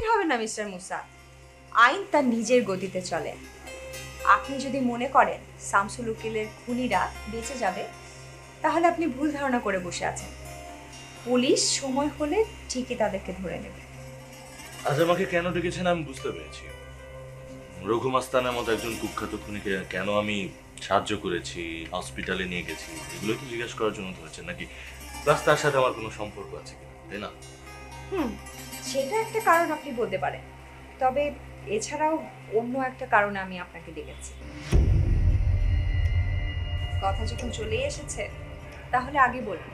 অস্থির হবেন না মিস্টার মুসা, আইন তার নিজের গতিতে চলে। আপনি যদি মনে করেন শামসুল উকিলের খুনিরা বেঁচে যাবে, তাহলে আপনি ভুল ধারণা করে বসে আছেন। পুলিশ সময় হলে ঠিকই তাদেরকে ধরে নেবে। আজ আমাকে কেন ডেকেছেন আমি বুঝতে পেরেছি। রঘু মাস্তানের মতো একজন কুখ্যাত খুনিকে কেন আমি সাহায্য করেছি, হসপিটালে নিয়ে গেছি, এগুলো কি জিজ্ঞাসা করার জন্য ধরেছেন নাকি প্লাস তার সাথে আমার কোনো সম্পর্ক আছে কিনা, তাই না? সেটা একটা কারণ আপনি বলতে পারেন, তবে এছাড়াও অন্য একটা কারণে আমি আপনাকে ডেকেছি। কথা যখন চলে এসেছে তাহলে আগে বলুন,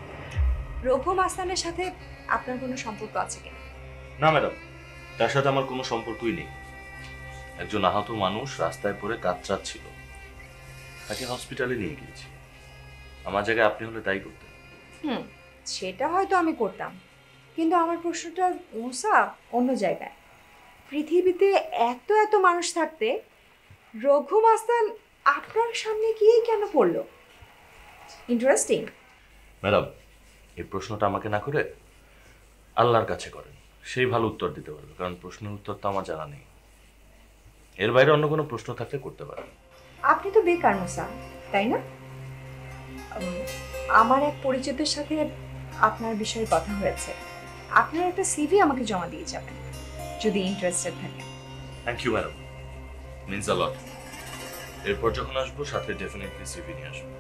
রঘু মাস্তানের সাথে আপনার কোনো সম্পর্ক আছে কিনা? না ম্যাডাম, তার সাথে আমার কোনো সম্পর্কই নেই। একজন আহত মানুষ রাস্তায় পড়ে কাতরাচ্ছিল, তাকে হসপিটালে নিয়ে গিয়েছি। আমার জায়গায় আপনি হলে তাই করতেন। সেটা হয়তো আমি করতাম, কিন্তু আমার প্রশ্নটা মুসা অন্য জায়গায়। পৃথিবীতে এত এত মানুষ থাকতে রঘু মাস্তান আপনার সামনে গিয়েই কেন পড়লো? ইন্টারেস্টিং। ম্যাডাম, এই প্রশ্নটা আমাকে না করে আল্লাহর কাছে করেন, সেই ভালো উত্তর দিতে পারবে, কারণ প্রশ্নের উত্তর তো আমার জানা নেই। এর বাইরে অন্য কোনো প্রশ্ন থাকলে করতে পারেন। আপনি তো বেকার মুসা, তাই না? আমার এক পরিচিতের সাথে আপনার বিষয়ে কথা হয়েছে, আপনার একটা সিভি আমাকে জমা দিয়ে যাবেন যদি ইন্টারেস্টেড থাকেন। Thank you madam, means a lot. এরপর যখন আসবো সাথে ডেফিনেটলি সিভি নিয়ে আসবো।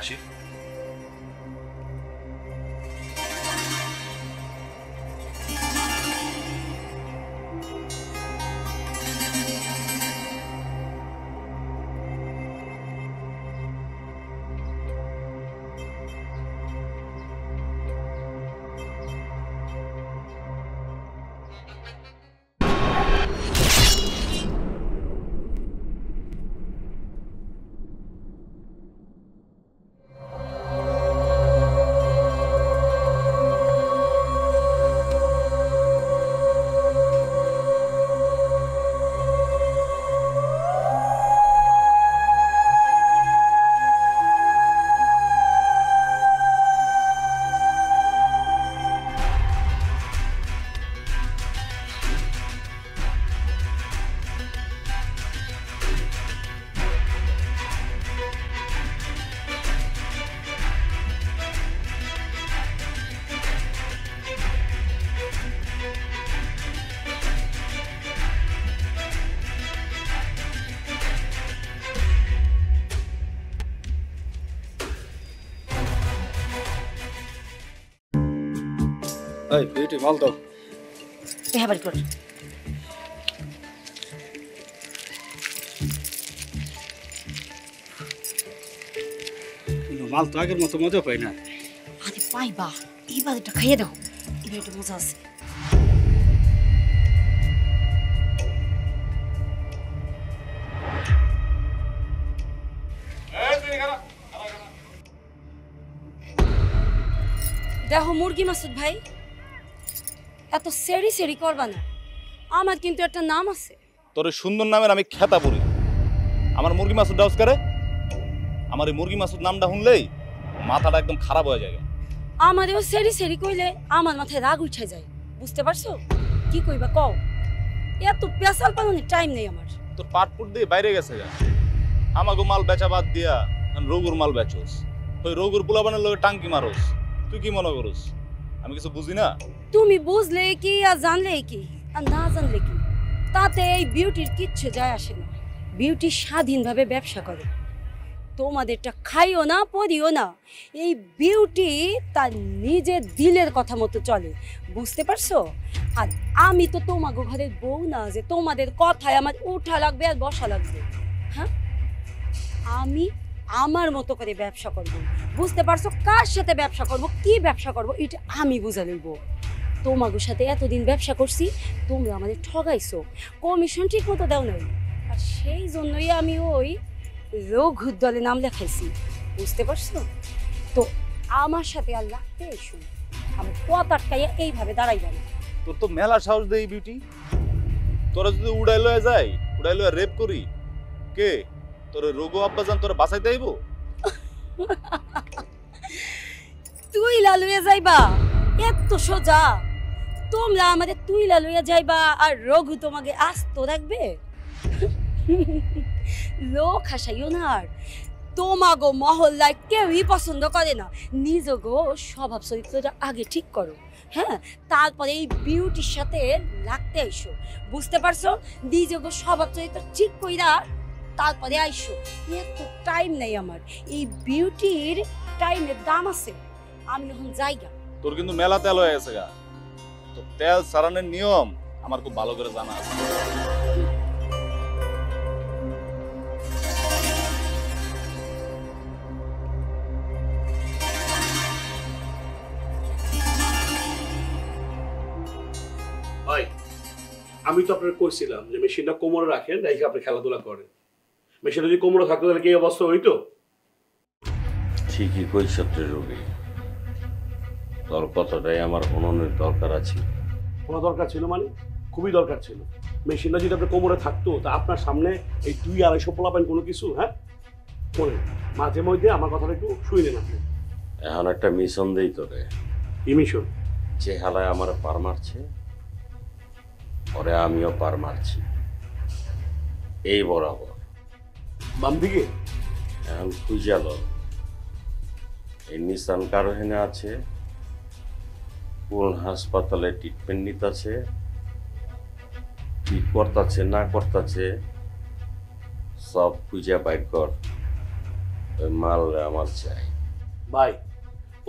আসি। এই বেটি মাল দাও। হ্যাঁ বাড়ি কর। মাল তো আগের মতো মজা পাই না। আরে পাইবা, এইবার এটা খাইয়ে দেখো, এবার একটু মজা আছে। দেখো মুরগি মাসুদ ভাই, এত সেরি সেরি করবা না, আমার কিন্তু একটা নাম আছে। তোর সুন্দর নামের আমি খেতা পড়ি। আমার মুরগি মাসুদ ডাউস করে, আমার এই মুরগি মাসুদ নামটা শুনলেই মাথাটা একদম খারাপ হয়ে যায়। আমারও সেরি সেরি কইলে আমার মাথায় রাগ উঠে যায়, বুঝতে পারছো? কি কইবা কও, এত পেশাল পালনের টাইম নেই আমার। তোর পাটপুট দিয়ে বাইরে গেছে যা, আমাগো মাল বেচা বাদ দিয়া রোগুর মাল বেচোস, তুই রোগুর পোলাবানের লগে টাঙ্কি মারোস। তুই কি মনে করিস আমি কিছু বুঝি না? তুমি বুঝলে কি আর জানলে কি আর না জানলে কি, তাতে এই বিউটির কিচ্ছু যায় আসে না। বিউটি স্বাধীনভাবে ব্যবসা করে, তোমাদেরটা খাইও না পরিও না। এই বিউটি তার নিজের দিলের কথা মতো চলে, বুঝতে পারছো? আর আমি তো তোমার ঘরের বউ না যে তোমাদের কথায় আমার উঠা লাগবে আর বসা লাগবে। হ্যাঁ, আমি আমার মতো করে ব্যবসা করব, বুঝতে পারছো? কার সাথে ব্যবসা করব, কি ব্যবসা করব, এটা আমি বুঝে নেব। তোমাদের সাথে এতদিন ব্যবসা করছি, তোমরা আমাদের ঠগাইছো, কমিশন ঠিক মতো দাও নাই, আর সেই জন্যই আমি ওই রঘুর দলে নাম লেখাইছি, বুঝতে পারছো? তো আমার সাথে আর লাগতে এসো, আমি পথ আটকাইয়া এইভাবে দাঁড়াই না। তোর তো মেলা সাহস দেই বিউটি, তোরা যদি উড়াই লয়ে যায়, উড়াই লয়ে রেপ করি, কে তোর রোগো আব্বাজান তোরা বাঁচাইতে আইব? তুই লালুয়ে যাইবা, এত সোজা? তোমরা আমাদের তুইলা লইয়া যাইবা আর রঘু তোমাকে আস্ত রাখবে? লোক হাসাইও না, আর তোমাগো মহল্লায় কেউই পছন্দ করে না। নিজগো স্বভাব চরিত্রটা আগে ঠিক করো, হ্যাঁ, তারপরে এই বিউটির সাথে লাগতে আইসো, বুঝতে পারছো? নিজগো স্বভাব চরিত্র ঠিক কইরা তারপরে আইসো। এত টাইম নেই আমার, এই বিউটির টাইমের দাম আছে। আমি এখন যাইগা। তোর কিন্তু মেলা তেল হয়ে গেছে গা, তো তেল সারানোর নিয়ম আমার খুব ভালো করে জানা আছে। আমি তো আপনার কইছিলাম যে মেশিনটা কোমরে রাখেন, রেখে আপনি খেলাধুলা করেন। মেশিনটা যদি কোমরে থাকতো তাহলে কি অবস্থা হইতো? ঠিকই কইছ তুই রবি, তোর কথাটাই আমার অননের দরকার আছে। কোনো দরকার ছিল মানে? খুবই দরকার ছিল। মেশিনটা যদি আপনার কোমরে থাকতো তা আপনার সামনে এই 250 পোলাপান কোনো কিছু, হ্যাঁ, বলে মাঝে মধ্যে আমার কথাটা একটু শুই নেন আপনি। এখন একটা মিশন দেই তোরে। এই মিশন? যে হালায় আমার পার মারছে ওরে আমিও পার মারছি, এই বরাবর বাম দিকে। এখন খুঁজাল এই নিশান কার হেনে আছে, কোন হাসপাতালে ট্রিটমেন্ট নিতেছে, কি করতেছে না করতেছে সব খুঁজা বাইর কর। ওই মালটা আমার চাই। ভাই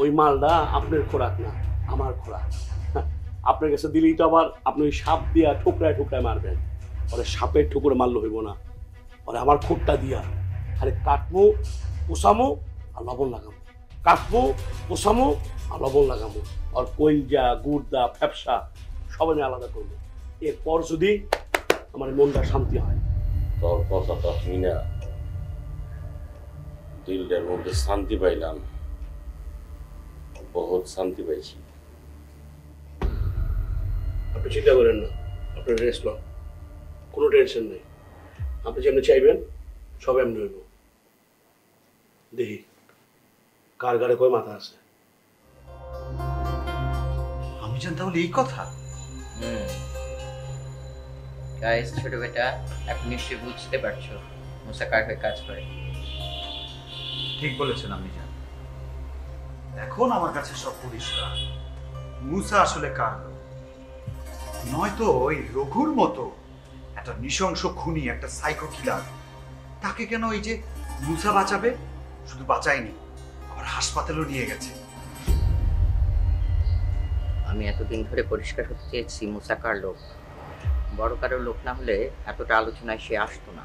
ওই মালটা আপনার খোরাক না, আমার খোরাক। আপনার কাছে দিলেই তো আবার আপনি ওই সাপ দিয়া ঠোকরায় ঠোকরায় মারবেন। ওরে সাপের ঠোকর মারলে হইব না, ওরে আমার খোটটা দিয়া খালি কাটবো, পোষামো আর লবণ লাগামো, কাটবো, পোষামো আর লবণ লাগামো। আর কইলজা গুড়দা ফ্যাপসা সব আমি আলাদা করবো। এরপর যদি আমার মনটা শান্তি হয়। তোর কথাটা শুনি না দিলটার মধ্যে শান্তি পাইলাম, বহুত শান্তি পাইছি। আপনি চিন্তা করেন না, আপনার রেস্ট নাও, কোনো টেনশন নেই। আপনি যেমনি চাইবেন সব এমনি হইব। দেখি কার গাড়ে কয় মাথা আছে। আমি জানতাম এই কথা। গাইস ছোট বেটা, আপনি নিশ্চয়ই বুঝতে পারছো মুসা কার হয়ে কাজ করে। ঠিক বলেছেন আপনি জান। এখন আমার কাছে সব পরিষ্কার, মুসা আসলে কার নয়তো ওই রঘুর মতো একটা নৃশংস খুনি, একটা সাইকো কিলার। তাকে কেন ওই যে মুসা বাঁচাবে? শুধু বাঁচায়নি, আবার হাসপাতালেও নিয়ে গেছে। আমি এতদিন ধরে পরিষ্কার হতে চেয়েছি মুসা কার লোক। বড় কারো লোক না হলে এতটা আলোচনায় সে আসতো না।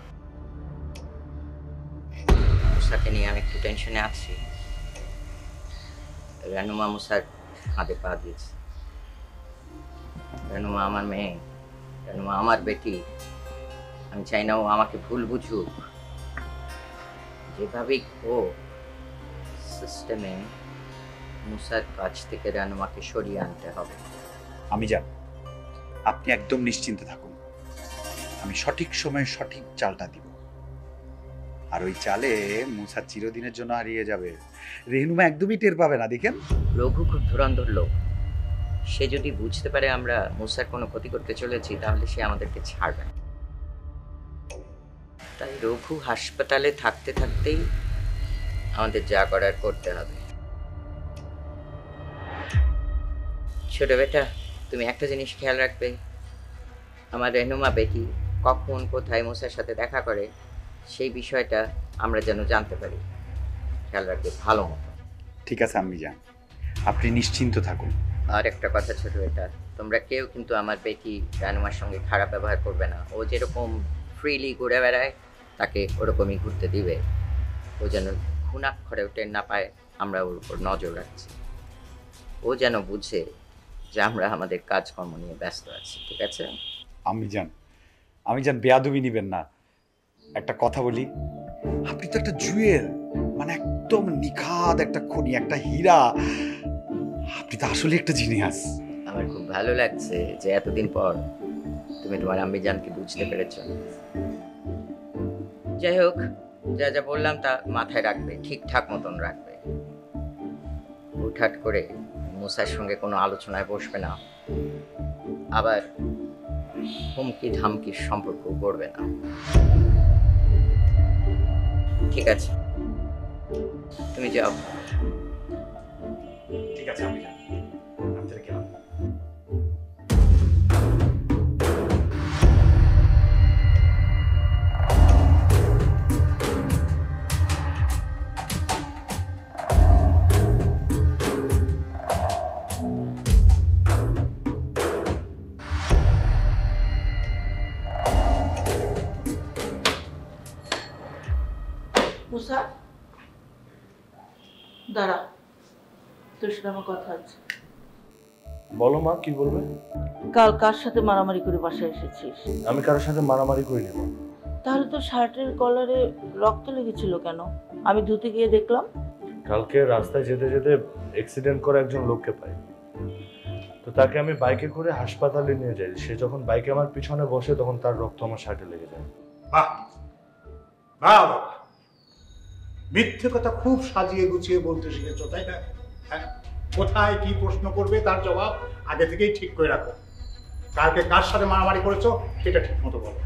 মুসাকে নিয়ে আমি একটু টেনশনে আছি। রানুমা মুসার হাতে পা দিয়েছে। রানুমা আমার মেয়ে, রানুমা আমার বেটি। আমি চাই না ও আমাকে ভুল বুঝুক। যেভাবেই ও সিস্টেমে মুসার কাছ থেকে রানুমাকে সরিয়ে আনতে হবে। আমি জানি, আপনি একদম নিশ্চিন্তে থাকুন। আমি সঠিক সময়ে সঠিক চালটা দিব, আর ওই চালে মুসা চিরদিনের জন্য হারিয়ে যাবে। রেনুমা একদমই টের পাবে না। দেখেন রঘু খুব ধুরন্ধর লোক। সে যদি বুঝতে পারে আমরা মুসার কোনো ক্ষতি করতে চলেছি তাহলে সে আমাদেরকে ছাড়বে না। তাই রঘু হাসপাতালে থাকতে থাকতেই আমাদের যা করার করতে হবে। ছোট বেটা, তুমি একটা জিনিস খেয়াল রাখবে, আমার রেনুমা বেটি কখন কোথায় মুসার সাথে দেখা করে সেই বিষয়টা আমরা যেন জানতে পারি। খেয়াল রাখবে ভালো মতো। ঠিক আছে আমি জান, আপনি নিশ্চিন্ত থাকুন। আর একটা কথা ছোট বেটা, তোমরা কেউ কিন্তু আমার বেটি রানুমার সঙ্গে খারাপ ব্যবহার করবে না। ও যেরকম ফ্রিলি ঘুরে বেড়ায় তাকে ওরকমই ঘুরতে দিবে। ও যেন খুনাক্ষরে টের না পায় আমরা ওর উপর নজর রাখছি। ও যেন বুঝে যে আমরা আমাদের কাজকর্ম নিয়ে ব্যস্ত আছি। ঠিক আছে আমি জান, আমি জান বেয়াদবি নেবেন না। একটা কথা বলি, আপনি তো একটা জুয়েল, মানে একদম নিখাদ একটা খনি, একটা হীরা। আপনি তো আসলে একটা জিনিয়াস। আমার খুব ভালো লাগছে যে এতদিন পর তুমি তোমার আম্মি জানকে বুঝতে পেরেছ। যাই হোক, যা যা বললাম তা মাথায় রাখবে, ঠিকঠাক মতন রাখবে। হুটহাট করে মুসার সঙ্গে কোনো আলোচনায় বসবে না। আবার হুমকি ধামকির সম্পর্ক গড়বে না। ঠিক আছে, তুমি যাও। ঠিক আছে, আমি যাই। মুসা, দাঁড়া, তোর সাথে আমার কথা আছে। বলো মা, কি বলবে? কাল কার সাথে মারামারি করে বাসায় এসেছিস? আমি কারোর সাথে মারামারি করিনি। তাহলে তো শার্টের কলারে রক্ত লেগেছিল কেন? আমি ধুতে গিয়ে দেখলাম। কালকে রাস্তায় যেতে যেতে অ্যাক্সিডেন্ট করে একজন লোককে পাই, তো তাকে আমি বাইকে করে হাসপাতালে নিয়ে যাই। সে যখন বাইকে আমার পিছনে বসে তখন তার রক্ত আমার শার্টে লেগে যায়। বাহ বাহ, মিথ্যে কথা খুব সাজিয়ে গুছিয়ে বলতে শিখেছ, তাই না? হ্যাঁ, কোথায় কি প্রশ্ন করবে তার জবাব আগে থেকেই ঠিক করে রাখো। কালকে কার সাথে মারামারি করেছো সেটা ঠিক মতো বলো।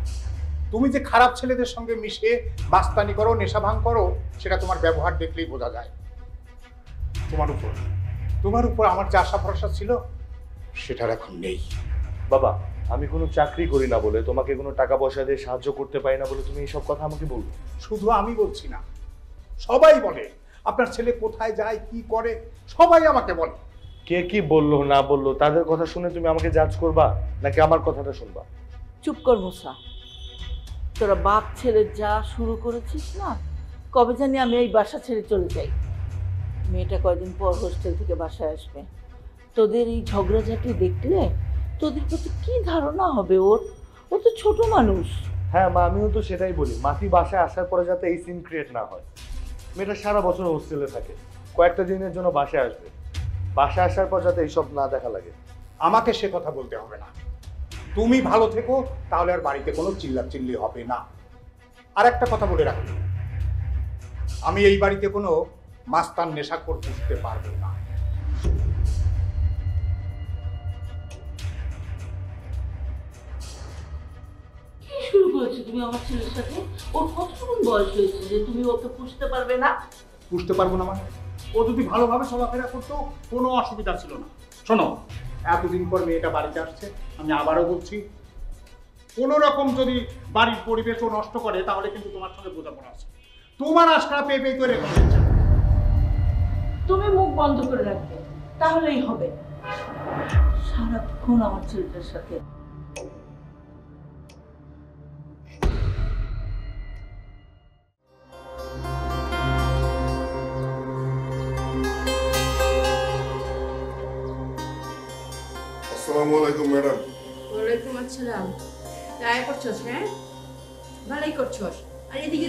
তুমি যে খারাপ ছেলেদের সঙ্গে মিশে মাস্তানি করো, নেশা ভাঙ করো, সেটা তোমার ব্যবহার দেখলেই বোঝা যায়। তোমার উপর আমার যে আশা ভরসা ছিল সেটার এখন নেই। বাবা, আমি কোনো চাকরি করি না বলে, তোমাকে কোনো টাকা পয়সা দিয়ে সাহায্য করতে পারি না বলে তুমি এইসব কথা আমাকে বলবে? শুধু আমি বলছি না, সবাই বলে আপনার ছেলে কোথায় যায়, কি করে, সবাই আমাকে বলে। কে কি বললো না বললো তাদের কথা শুনে তুমি আমাকে জাজ করবা নাকি আমার কথাটা শুনবা? চুপ কর মুসা, তোরা বাপ ছেলে যা শুরু করেছিস না, কবে জানি আমি এই বাসা ছেড়ে চলে যাই। মেয়েটা কয়দিন পর হোস্টেল থেকে বাসায় আসবে, তোদের এই ঝগড়াঝাটি দেখলে তোদের প্রতি কি ধারণা হবে ওর? ও তো ছোট মানুষ। হ্যাঁ মা, আমিও তো সেটাই বলি, মাটি বাসায় আসার পরে যাতে এই সিন ক্রিয়েট না হয়। মেয়েটা সারা বছর হোস্টেলে থাকে, কয়েকটা দিনের জন্য বাসায় আসবে, বাসায় আসার পর যাতে এইসব না দেখা লাগে। আমাকে সে কথা বলতে হবে না, তুমি ভালো থেকো, তাহলে আর বাড়িতে কোনো চিল্লাচিল্লি হবে না। আর একটা কথা বলে রাখো, আমি এই বাড়িতে কোনো মাস্তান নেশাখোর বুঝতে পারবো না। শুরু করেছো তুমি আমার ছেলের সাথে? ওর কতক্ষণ বয়স হয়েছে যে তুমি ওকে পুষতে পারবে না? পুষতে পারবো না মানে? ও যদি ভালোভাবে চলাফেরা করতো কোনো অসুবিধা ছিল না। শোনো, এতদিন পর মেয়েটা বাড়িতে আসছে, আমি আবারও বলছি, কোনো রকম যদি বাড়ির পরিবেশ ও নষ্ট করে তাহলে কিন্তু তোমার সঙ্গে বোঝাপড়া আছে। তোমার আশকারা পেয়ে পেয়ে করে তুমি মুখ বন্ধ করে রাখবে, তাহলেই হবে। সারাক্ষণ আমার ছেলেটার সাথে। আমি তো বুঝতে পারতেছি। ও, আপনি কি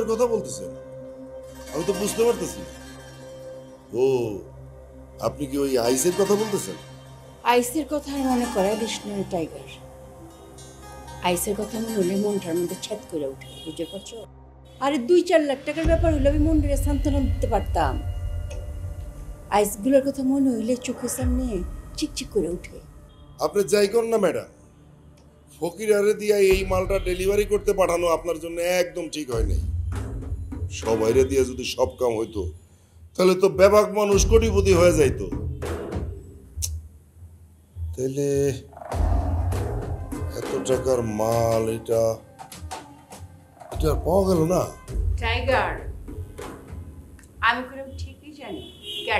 ওই আইসের কথা বলতেছেন? আইসের কথা মনে করে বিষ্ণু টাইগার। আইসের কথা মনে হলে মনটার মধ্যে ছেদ করে উঠে, বুঝতে পারছো? আরে 2-4 লাখ টাকার ব্যাপার হলে আমি মন দিয়ে সান্ত্বনা দিতে পারতাম। আইসগুলোর কথা মনে হইলে চোখের সামনে চিকচিক করে উঠে। আপনি যাই করেন না ম্যাডাম, ফকির আরে দিয়া এই মালটা ডেলিভারি করতে পাঠানো আপনার জন্য একদম ঠিক হয় নাই। সবাইরে দিয়া যদি সব কাম হইতো তাহলে তো ব্যাপক মানুষ কোটিপতি হয়ে যাইতো। তাহলে এত টাকার মাল এটা পাওয়া গেল না? টাইগার, আমি করে ঠিকই জানি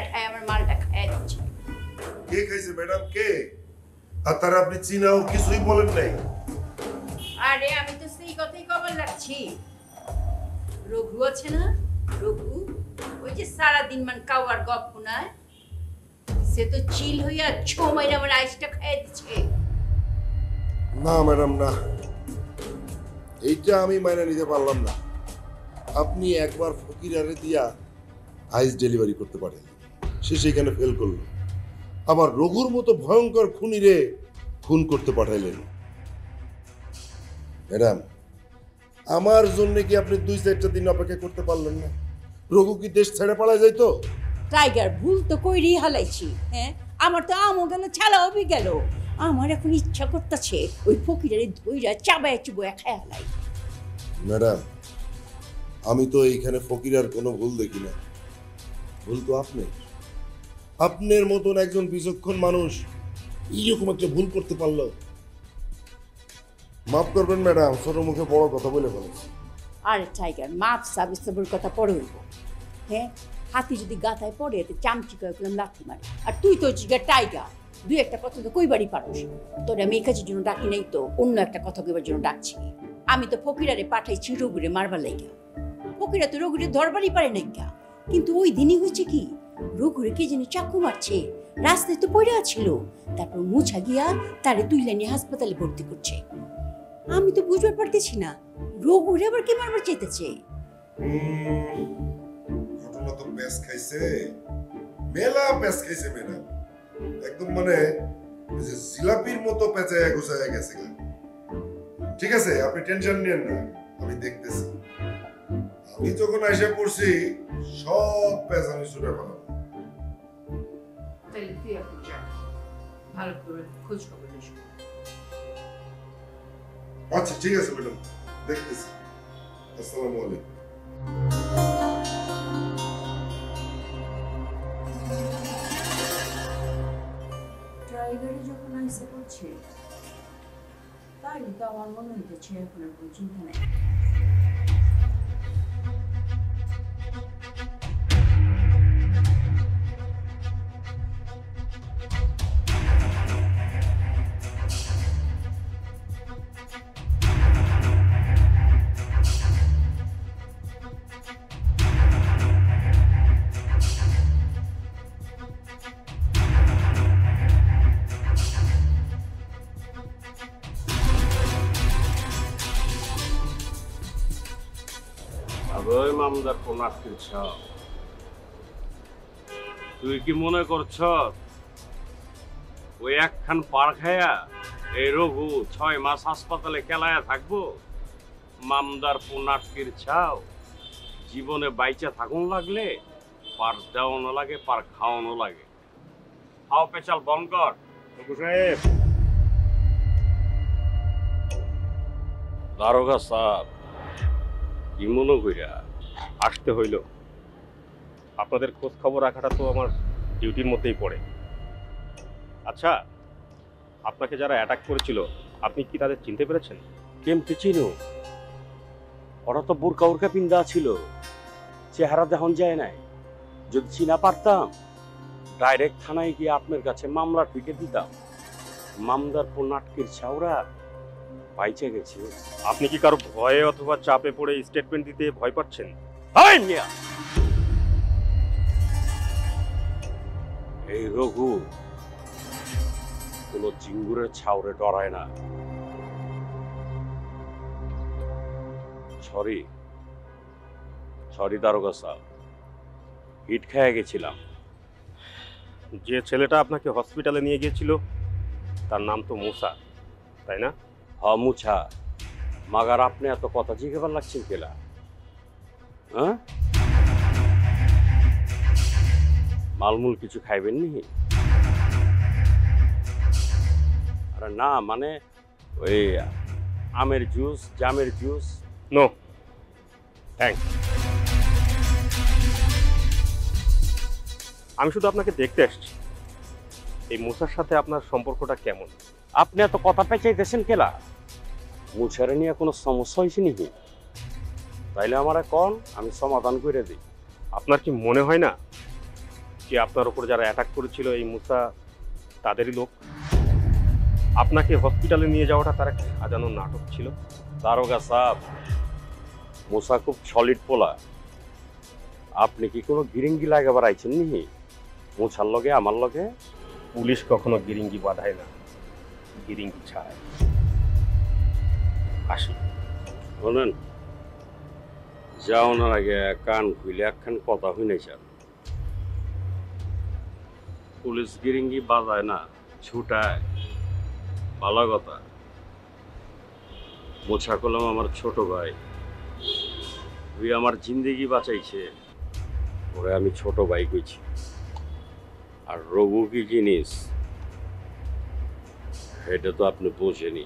আপনি একবার ফকিরারে দিয়া আইস ডেলিভারি করতে পারেন, সে সেখানে ফেল করল। আবার রঘুর মতো ভয়ঙ্কর খুনিরে খুন করতে পাঠাইলেন। ম্যাডাম, আমার জন্য কি আপনি 2-4 দিন অপেক্ষা করতে পারলেন না? রঘু কি দেশ ছেড়ে পালা যাইতো? টাইগার, ভুল তো কইরি হালাইছি। হ্যাঁ, আমার তো আমও গেল ছালাও বি গেল। আমার এখন ইচ্ছা করতেছে ওই ফকিরের ধইরা চাবায় চুবায় খায়া লাই। ম্যাডাম, আমি তো এইখানে ফকির আর কোনো ভুল দেখি না, ভুল তো আপনি। আপনার মতন একজন বিচক্ষণ মানুষ এইরকম একটা ভুল করতে পারলো। মাফ করবেন ম্যাডাম, ছোট মুখে বড় কথা বলে ফেলেছি। আরে টাইগার, মাপ সাবিস কথা পড়ে হইব। হ্যাঁ, হাতি যদি গাথায় পড়ে এতে চামচি কয়েকলাম লাথি মারে, আর তুই তো জিগা টাইগার দুই একটা কথা তো কই বাড়ি পারস। তোর আমি কাছে জন্য ডাকি নাই তো, অন্য একটা কথা কইবার জন্য ডাকছি। আমি তো ফকিরারে পাঠাইছি রঘুরে মারবার লাইগা, ফকিরা তো রঘুরে ধরবারই পারে নাই গা। কিন্তু ওই দিনই হয়েছে কি, রঘুরে কে যেন চাকু মারছে, রাস্তায় তো পড়ে আছিল। তারপর মুছা গিয়া তারে তুইলে নিয়ে হাসপাতালে ভর্তি করছে। আমি তো বুঝবার পারতেছি না রঘুরে আবার কে মারবার চাইতেছে। ঘটনা তো পেস খাইছে, মেলা পেস খাইছে মেলা, একদম মানে জিলাপির মতো পেঁচায় ঘুষায় গেছে। ঠিক আছে, আপনি টেনশন নেন না, আমি দেখতেছি। আমি যখন আইসা পড়ছি সব পেঁচা আমি ছুটে পেলাম। আচ্ছা ঠিক আছে ম্যাডাম, দেখতেছি। আসসালামু আলাইকুম। যখন আইসে করছে তাই তো আমার মনে হইতেছে এখন আর কোনো চিন্তা নেই। তুই কি মনে করছ ওই একখান পার খায়া এই রঘু 6 মাস হাসপাতালে কেলায়া থাকবো? মামদার পুনাটকির ছাও, জীবনে বাইচা থাকুন লাগলে পার দেওয়ানো লাগে, পার খাওয়ানো লাগে। হাও পেছাল বন্ধ কর। রঘু সাহেব, দারোগা সাহেব, কি মনে করিয়া আসতে হইল? আপনাদের খোঁজ খবর রাখাটা তো আমার ডিউটির মধ্যেই পড়ে। আচ্ছা, আপনাকে যারা অ্যাটাক করেছিল আপনি কি তাদের চিনতে পেরেছেন? কেমতে চিনো? ওরা তো বোরকা উরকা পিন্দা ছিল, চেহারা দেখন যায় নাই। যদি চিনা পারতাম ডাইরেক্ট থানায় গিয়ে আপনার কাছে মামলার পিকে দিতাম। মামদার পর নাটকের ছাওরা বাইচে গেছে। আপনি কি কারো ভয়ে অথবা চাপে পড়ে স্টেটমেন্ট দিতে ভয় পাচ্ছেন? এই রঘু কোন জিঙ্গুরের ছাউরে ডরায় না। সরি সরি দারোগা সাহেব, হিট খেয়ে গেছিলাম। যে ছেলেটা আপনাকে হসপিটালে নিয়ে গিয়েছিল তার নাম তো মুসা, তাই না? হ্যাঁ মুছা, মাগার আপনি এত কথা জিজ্ঞাসা লাগছেন কেলা? হ্যাঁ, মালমুল কিছু খাইবেন নি? আরে না, মানে ওই আমের জুস, জামের জুস? No thank. আমি শুধু আপনাকে দেখতে আসছি, এই মুসার সাথে আপনার সম্পর্কটা কেমন? আপনি এত কথা পেঁচাইতেছেন কেলা? মুছারে নিয়ে কোনো সমস্যা হয়েছে নাকি? তাইলে আমার কন, আমি সমাধান করে দিই। আপনার কি মনে হয় না যে আপনার উপর যারা অ্যাটাক করেছিল এই মুসা তাদেরই লোক? আপনাকে হসপিটালে নিয়ে যাওয়াটা তার একটা সাজানো নাটক ছিল? দারোগা সাহেব, মুসা খুব সলিড পোলা। আপনি কি কোনো গিরিঙ্গি লাগাবার আইছেন নাকি? মুছার লগে আমার লগে পুলিশ কখনো গিরিঙ্গি বাঁধায় না, গিরিঙ্গি ছায়। আসি বলেন, যাও না আগে কান খুলে একখান কথা হই নাই। স্যার, পুলিশ গিরিঙ্গি বাজায় না, ছুটায়। ভালো কথা, মোছা কলম আমার ছোট ভাই, তুই আমার জিন্দেগি বাঁচাইছে, ওরে আমি ছোট ভাই কইছি। আর রঘু কি জিনিস এটা তো আপনি বোঝেনি।